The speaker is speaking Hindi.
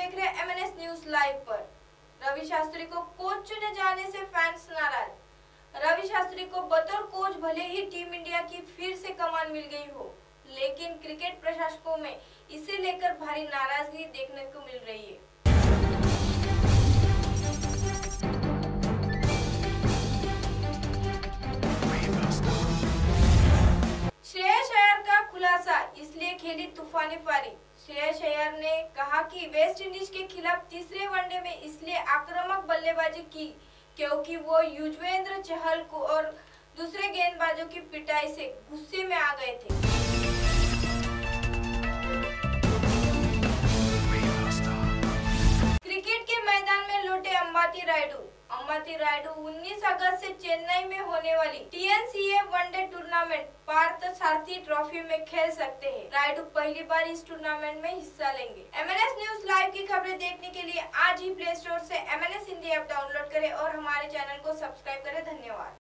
देख रहे हैं MNS न्यूज लाइव पर। रवि शास्त्री को कोच चुने जाने से फैंस नाराज। रवि शास्त्री को बतौर कोच भले ही टीम इंडिया की फिर से कमान मिल गई हो, लेकिन क्रिकेट प्रशासकों में इसे लेकर भारी नाराजगी देखने को मिल रही है। श्रेयस अय्यर का खुलासा, इसलिए खेली तूफानी पारी। श्रेयस अय्यर ने कहा कि वेस्टइंडीज के खिलाफ तीसरे वनडे में इसलिए आक्रामक बल्लेबाजी की क्योंकि वो युजवेंद्र चहल को और दूसरे गेंदबाजों की पिटाई से गुस्से में आ गए थे। क्रिकेट के मैदान में लौटे अम्बाती रायडू 19 अगस्त से चेन्नई में होने वाली TNCA one day tournament Partha Sarathy trophy में खेल सकते हैं। रायडू पहली बार इस टूर्नामेंट में हिस्सा लेंगे। MNS न्यूज लाइव की खबरें देखने के लिए आज ही प्ले स्टोर से MNS हिंदी ऐप डाउनलोड करें और हमारे चैनल को सब्सक्राइब करें। धन्यवाद।